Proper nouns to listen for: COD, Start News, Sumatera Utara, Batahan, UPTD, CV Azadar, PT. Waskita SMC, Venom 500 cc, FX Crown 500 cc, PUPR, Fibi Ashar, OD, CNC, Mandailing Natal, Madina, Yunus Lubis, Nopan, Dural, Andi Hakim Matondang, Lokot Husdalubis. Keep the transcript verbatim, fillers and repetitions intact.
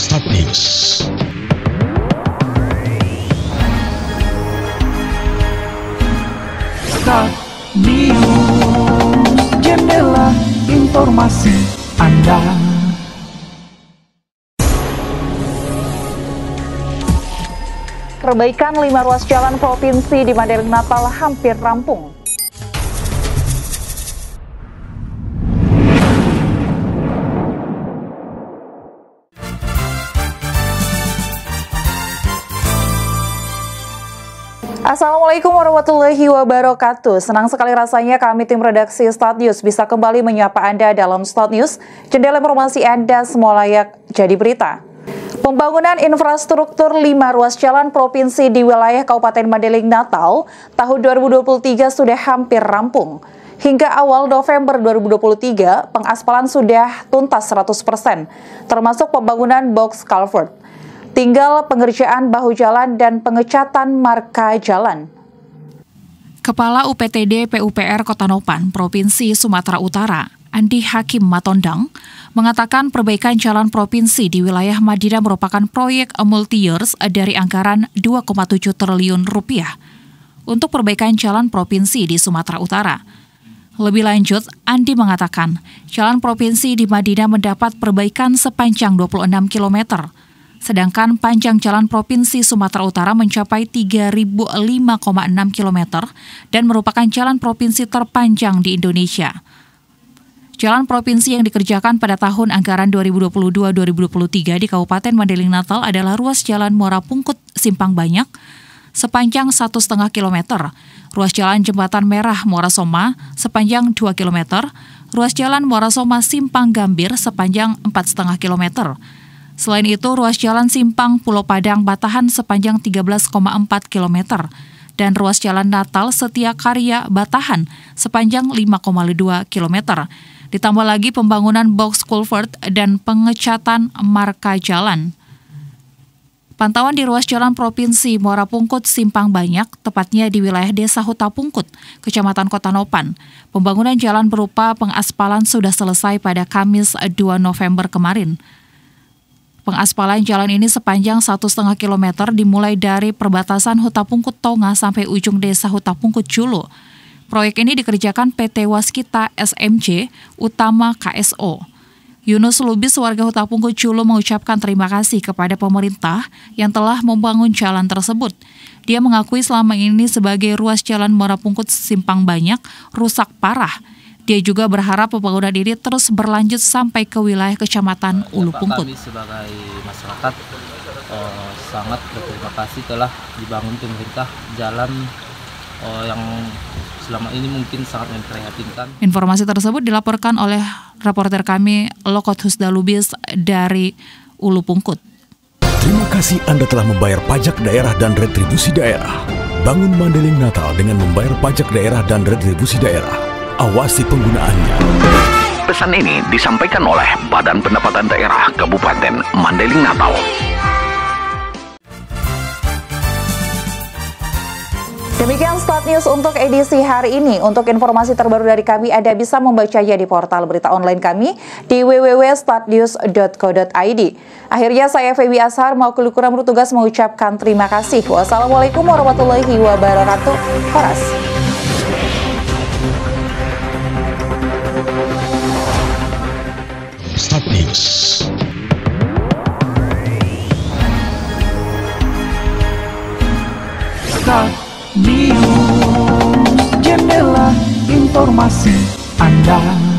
Start News. Start News, jendela informasi Anda. Perbaikan lima ruas jalan provinsi di Mandailing Natal hampir rampung. Assalamualaikum warahmatullahi wabarakatuh. Senang sekali rasanya kami tim redaksi Start News bisa kembali menyapa Anda dalam Start News, jendela informasi Anda semua layak jadi berita. Pembangunan infrastruktur lima ruas jalan provinsi di wilayah Kabupaten Mandailing Natal tahun dua ribu dua puluh tiga sudah hampir rampung. Hingga awal November dua ribu dua puluh tiga, pengaspalan sudah tuntas seratus persen, termasuk pembangunan box culvert. Tinggal pengerjaan bahu jalan dan pengecatan marka jalan. Kepala U P T D P U P R Kota Nopan, Provinsi Sumatera Utara, Andi Hakim Matondang, mengatakan perbaikan jalan provinsi di wilayah Madina merupakan proyek multi-years dari anggaran dua koma tujuh triliun rupiah untuk perbaikan jalan provinsi di Sumatera Utara. Lebih lanjut, Andi mengatakan jalan provinsi di Madina mendapat perbaikan sepanjang dua puluh enam kilometer. Sedangkan panjang jalan Provinsi Sumatera Utara mencapai tiga ribu lima koma enam kilometer dan merupakan jalan provinsi terpanjang di Indonesia. Jalan provinsi yang dikerjakan pada tahun anggaran dua ribu dua puluh dua dua ribu dua puluh tiga di Kabupaten Mandailing Natal adalah ruas jalan Muara Pungkut Simpang Banyak sepanjang satu koma lima kilometer, ruas jalan Jembatan Merah Muara Soma sepanjang dua kilometer, ruas jalan Muara Soma Simpang Gambir sepanjang empat koma lima kilometer. Selain itu, ruas jalan Simpang Pulau Padang Batahan sepanjang tiga belas koma empat kilometer dan ruas jalan Natal Setia Karya Batahan sepanjang lima koma dua kilometer. Ditambah lagi pembangunan box culvert dan pengecatan marka jalan. Pantauan di ruas jalan Provinsi Muara Pungkut Simpang Banyak, tepatnya di wilayah Desa Huta Pungkut, Kecamatan Kota Nopan. Pembangunan jalan berupa pengaspalan sudah selesai pada Kamis dua November kemarin. Pengaspalan jalan ini sepanjang satu koma lima kilometer dimulai dari perbatasan Huta Pungkut Tonga sampai ujung desa Huta Pungkut Julu. Proyek ini dikerjakan P T. Waskita S M C, utama K S O. Yunus Lubis, warga Huta Pungkut Julu, mengucapkan terima kasih kepada pemerintah yang telah membangun jalan tersebut. Dia mengakui selama ini sebagai ruas jalan Muara Pungkut Simpang Banyak rusak parah. Dia juga berharap pembangunan ini terus berlanjut sampai ke wilayah Kecamatan Ulu Pungkut. Kami sebagai masyarakat eh, sangat berterima kasih telah dibangun pemerintah jalan eh, yang selama ini mungkin sangat memprihatinkan. Informasi tersebut dilaporkan oleh reporter kami Lokot Husdalubis dari Ulu Pungkut. Terima kasih Anda telah membayar pajak daerah dan retribusi daerah. Bangun Mandailing Natal dengan membayar pajak daerah dan retribusi daerah. Awasi penggunaannya. Pesan ini disampaikan oleh Badan Pendapatan Daerah Kabupaten Mandailing Natal. Demikian Start News untuk edisi hari ini. Untuk informasi terbaru dari kami, Anda bisa membacanya di portal berita online kami di w w w titik start news titik co titik i d. Akhirnya saya Fibi Ashar, mau keluluran bertugas mengucapkan terima kasih. Wassalamualaikum warahmatullahi wabarakatuh. Horas. Start News. Start News, jendela informasi Anda.